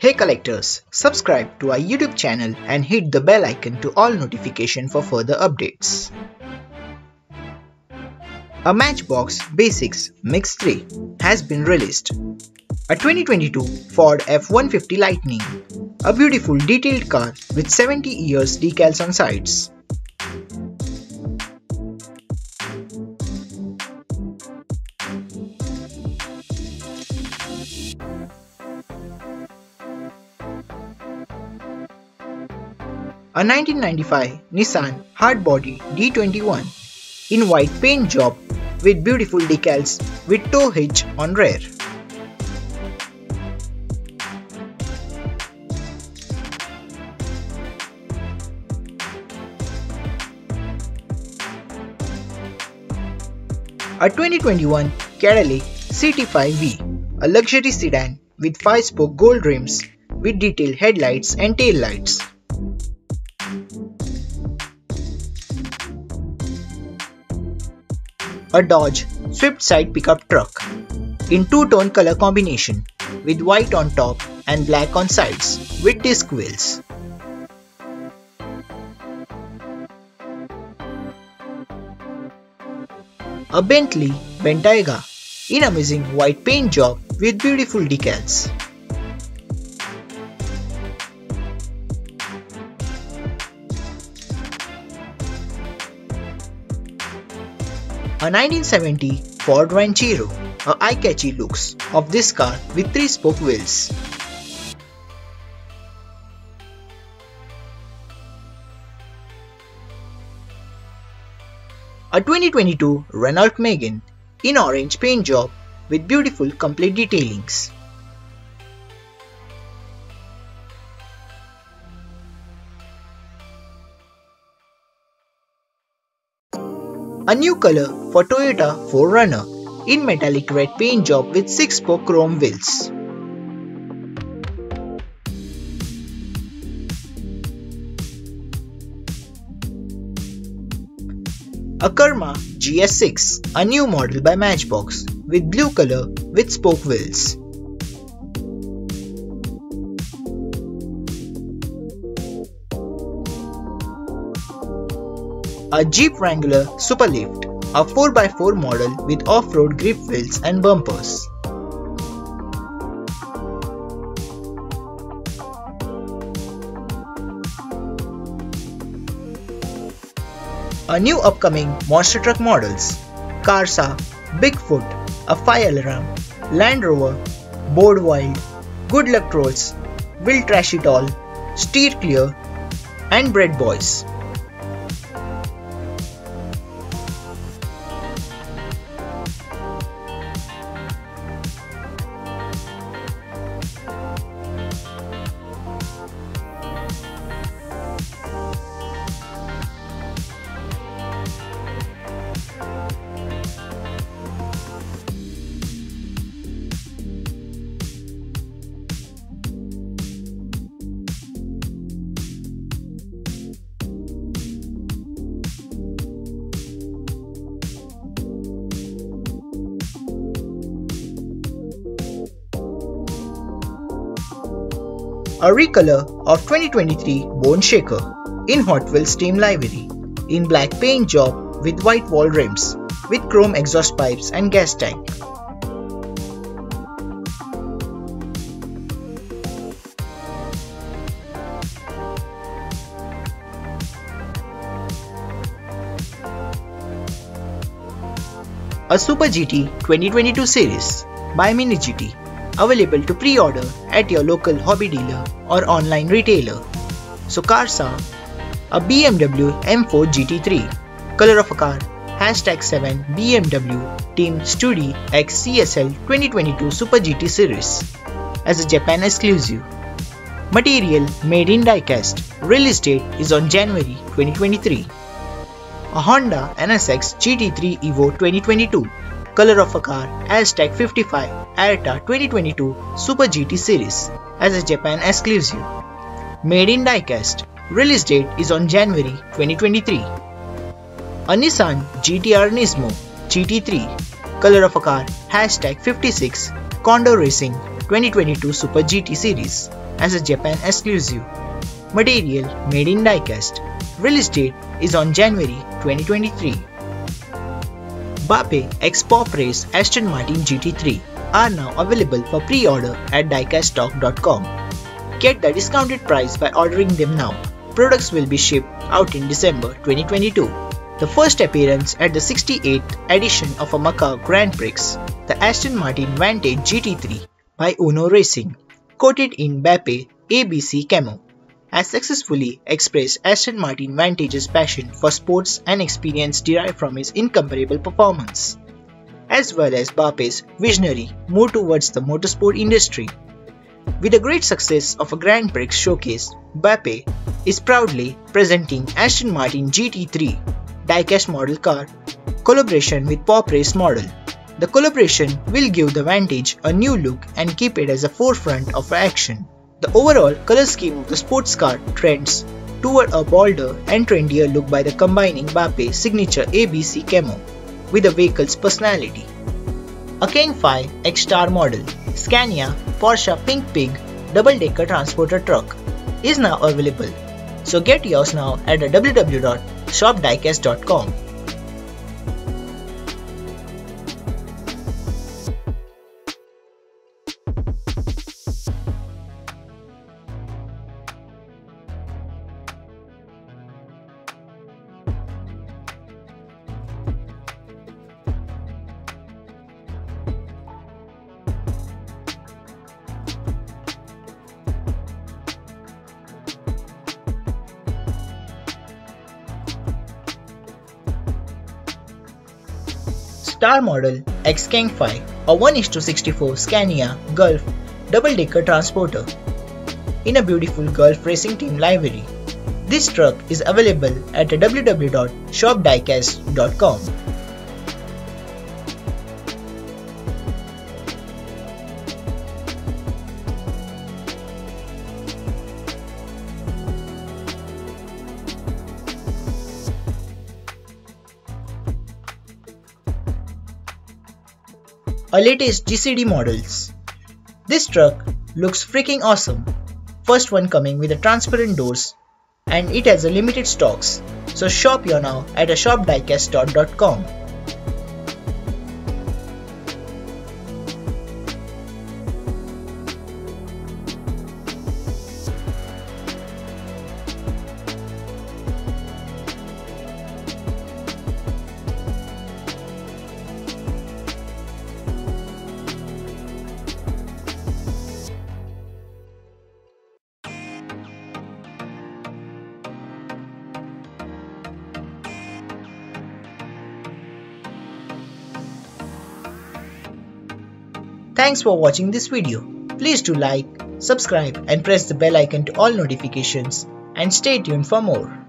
Hey collectors, subscribe to our YouTube channel and hit the bell icon to all notifications for further updates. A Matchbox Basics Mix 3 has been released. A 2022 Ford F-150 Lightning, a beautiful detailed car with 70 years decals on sides. A 1995 Nissan Hardbody D21 in white paint job with beautiful decals with tow hitch on rear. A 2021 Cadillac CT5V, a luxury sedan with 5-spoke gold rims with detailed headlights and tail lights. A Dodge Swift Side Pickup Truck in two-tone color combination with white on top and black on sides with disc wheels. A Bentley Bentayga in amazing white paint job with beautiful decals. A 1970 Ford Ranchero, a eye-catchy looks of this car with 3-spoke wheels. A 2022 Renault Megane in orange paint job with beautiful complete detailings. A new color for Toyota 4Runner in metallic red paint job with 6-spoke chrome wheels. A Karma GS6, a new model by Matchbox with blue color with spoke wheels. A Jeep Wrangler Super Lift, a 4x4 model with off-road grip wheels and bumpers. A new upcoming monster truck models: Carsa, Bigfoot, a fire alarm, Land Rover, Bo Wild, Good Luck Trolls, Will Trash It All, Steer Clear, and Bread Boys. A recolor of 2023 Bone Shaker in Hot Wheels Team livery in black paint job with white wall rims with chrome exhaust pipes and gas tank. A Super GT 2022 series by Mini GT, available to pre-order at your local hobby dealer or online retailer. So Carsa, a BMW M4 GT3, color of a car, #7 BMW Team Studi X CSL 2022 Super GT series, as a Japan exclusive. Material made in diecast. Release date is on January 2023. A Honda NSX GT3 EVO 2022. Color of a car, #55 Arta 2022 Super GT series, as a Japan exclusive. Made in diecast. Release date is on January 2023. A Nissan GTR Nismo GT3. Color of a car, #56 Condor Racing 2022 Super GT series, as a Japan exclusive. Material made in diecast. Release date is on January 2023. Bape X-Pop Race Aston Martin GT3 are now available for pre-order at diecaststock.com. Get the discounted price by ordering them now. Products will be shipped out in December 2022. The first appearance at the 68th edition of a Macau Grand Prix, the Aston Martin Vantage GT3 by Uno Racing, coated in Bape ABC Camo, has successfully expressed Aston Martin Vantage's passion for sports and experience derived from his incomparable performance, as well as Bape's visionary move towards the motorsport industry. With the great success of a Grand Prix showcase, Bape is proudly presenting Aston Martin GT3 diecast model car collaboration with Pop Race model. The collaboration will give the Vantage a new look and keep it as a forefront of action. The overall color scheme of the sports car trends toward a bolder and trendier look by the combining Bape's signature ABC camo with the vehicle's personality. A King 5 X-Star model Scania Porsche Pink Pig double-decker transporter truck is now available, so get yours now at www.shopdiecast.com. Star model X-King 5, a 1:64 Scania Gulf double-decker transporter in a beautiful Gulf Racing Team livery. This truck is available at www.shopdiecast.com. A latest GCD models. This truck looks freaking awesome. First one coming with a transparent doors and it has a limited stocks. So shop your now at shopdiecast.com. Thanks for watching this video. Please do like, subscribe and press the bell icon to all notifications and stay tuned for more.